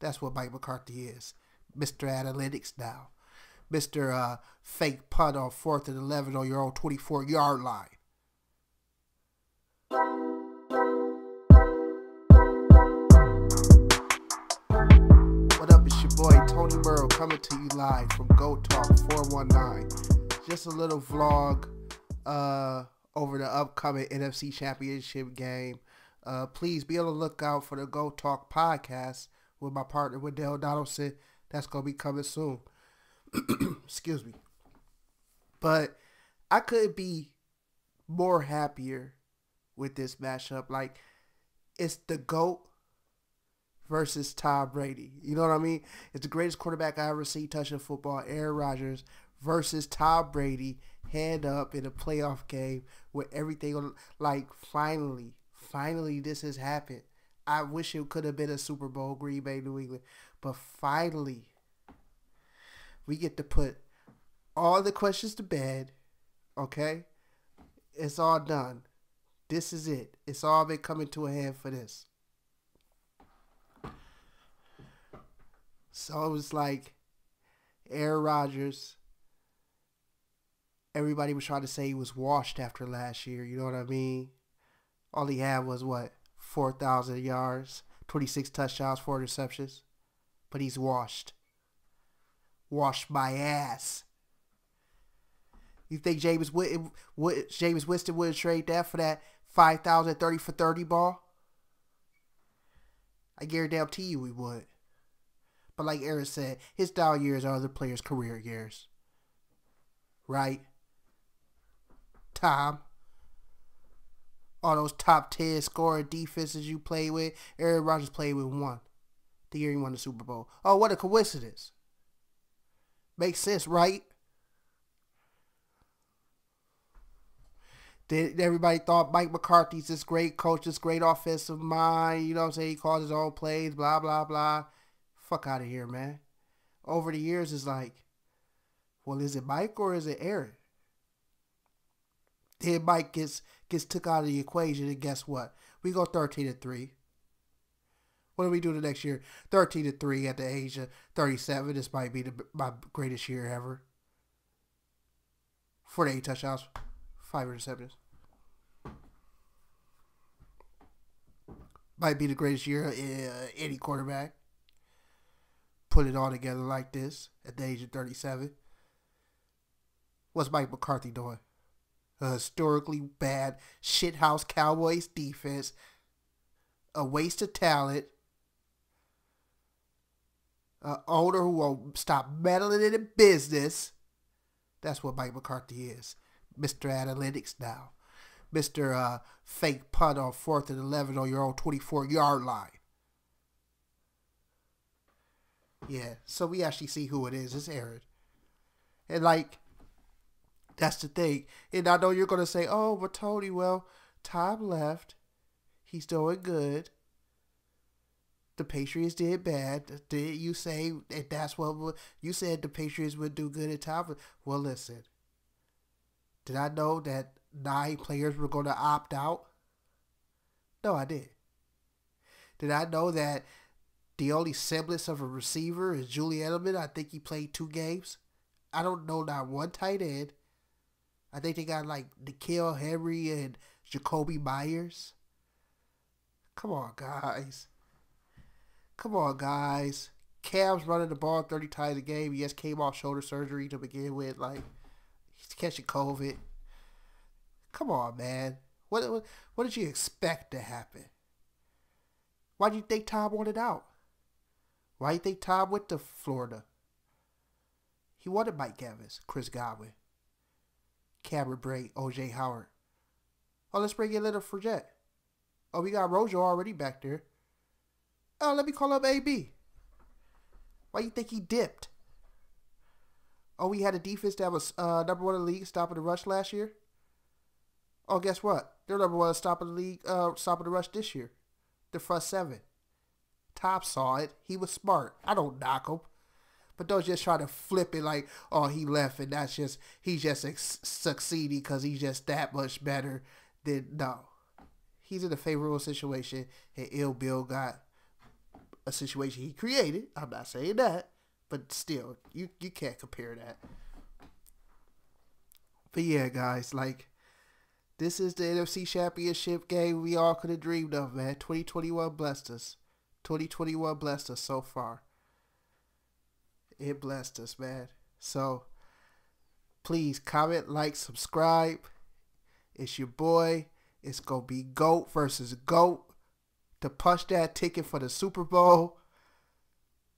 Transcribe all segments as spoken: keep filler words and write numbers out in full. That's what Mike McCarthy is. Mister Analytics now. Mister Uh, fake punt on fourth and eleven on your own twenty-four-yard line. What up, it's your boy Tony Burrow coming to you live from GoTalk four one nine. Just a little vlog uh, over the upcoming N F C Championship game. Uh, please be on the lookout for the GoTalk podcast with my partner Wendell Donaldson. That's going to be coming soon. Excuse me. But I couldn't be more happier with this matchup. Like, it's the GOAT versus Tom Brady. You know what I mean? It's the greatest quarterback I ever seen touching football, Aaron Rodgers, versus Tom Brady, hand up in a playoff game with everything on. Like, finally, finally this has happened. I wish it could have been a Super Bowl, Green Bay, New England. But finally, we get to put all the questions to bed, okay? It's all done. This is it. It's all been coming to a hand for this. So it was like Aaron Rodgers. Everybody was trying to say he was washed after last year. You know what I mean? All he had was, what, four thousand yards, twenty-six touchdowns, four interceptions. But he's washed. Washed my ass. You think Jameis Winston, Jameis Winston wouldn't trade that for that five thousand thirty for thirty ball? I guarantee you he would. But like Aaron said, his down years are other players' career years. Right? Tom, all those top ten scoring defenses you played with, Aaron Rodgers played with one the year he won the Super Bowl. Oh, what a coincidence. Makes sense, right? Then everybody thought Mike McCarthy's this great coach, this great offensive mind, you know what I'm saying, he calls his own plays, blah, blah, blah. Fuck out of here, man. Over the years, it's like, well, is it Mike or is it Aaron? Then Mike gets gets took out of the equation, and guess what? We go thirteen to three. What do we do the next year? thirteen to three at the age of thirty-seven. This might be the, my greatest year ever. forty-eight touchdowns, five interceptions. Might be the greatest year of uh, any quarterback. Put it all together like this at the age of thirty-seven. What's Mike McCarthy doing? A historically bad shithouse Cowboys defense. A waste of talent. An owner who won't stop meddling in the business. That's what Mike McCarthy is. Mister Analytics now. Mister Uh, fake punt on fourth and eleven on your own twenty-four-yard line. Yeah, so we actually see who it is. It's Aaron. And like, that's the thing. And I know you're going to say, oh, but Tony, well, Tom left. He's doing good. The Patriots did bad. Did you say that that's what you said the Patriots would do good at Tom? Well, listen. Did I know that nine players were going to opt out? No, I did. Did I know that the only semblance of a receiver is Julian Edelman? I think he played two games. I don't know not one tight end. I think they got like Nikhil Henry and Jacoby Myers. Come on, guys. Come on, guys. Cam's running the ball thirty times a game. He just came off shoulder surgery to begin with. Like, he's catching COVID. Come on, man. What, what, what did you expect to happen? Why do you think Tom wanted out? Why do you think Tom went to Florida? He wanted Mike Evans, Chris Godwin, Cameron Bray, O J. Howard. Oh, let's bring in Leonard Fournette. Oh, we got Rojo already back there. Oh, let me call up A B. Why you think he dipped? Oh, we had a defense that was uh, number one in the league stopping the rush last year. Oh, guess what? They're number one stopping the league, uh, stopping the rush this year. The front seven. Tom saw it. He was smart. I don't knock him. But don't just try to flip it like, oh, he left and that's just, he's just succeeding because he's just that much better than, no. He's in a favorable situation and Ill Bill got a situation he created. I'm not saying that, but still, you, you can't compare that. But yeah, guys, like, this is the N F C Championship game we all could have dreamed of, man. twenty twenty-one blessed us. twenty twenty-one blessed us so far. It blessed us, man. So, please comment, like, subscribe. It's your boy. It's going to be GOAT versus GOAT to punch that ticket for the Super Bowl.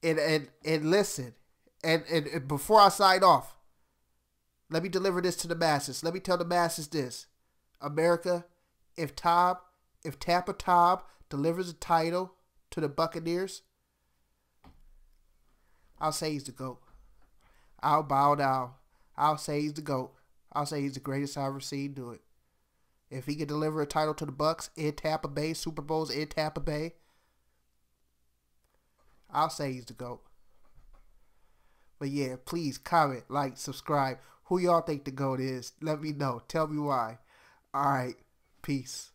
And and, and listen, and, and, and before I sign off, let me deliver this to the masses. Let me tell the masses this. America, if Tom, if Tampa Tom delivers a title to the Buccaneers, I'll say he's the GOAT. I'll bow down. I'll say he's the GOAT. I'll say he's the greatest I've ever seen do it. If he can deliver a title to the Bucs in Tampa Bay, Super Bowls in Tampa Bay, I'll say he's the GOAT. But yeah, please comment, like, subscribe. Who y'all think the GOAT is? Let me know. Tell me why. All right. Peace.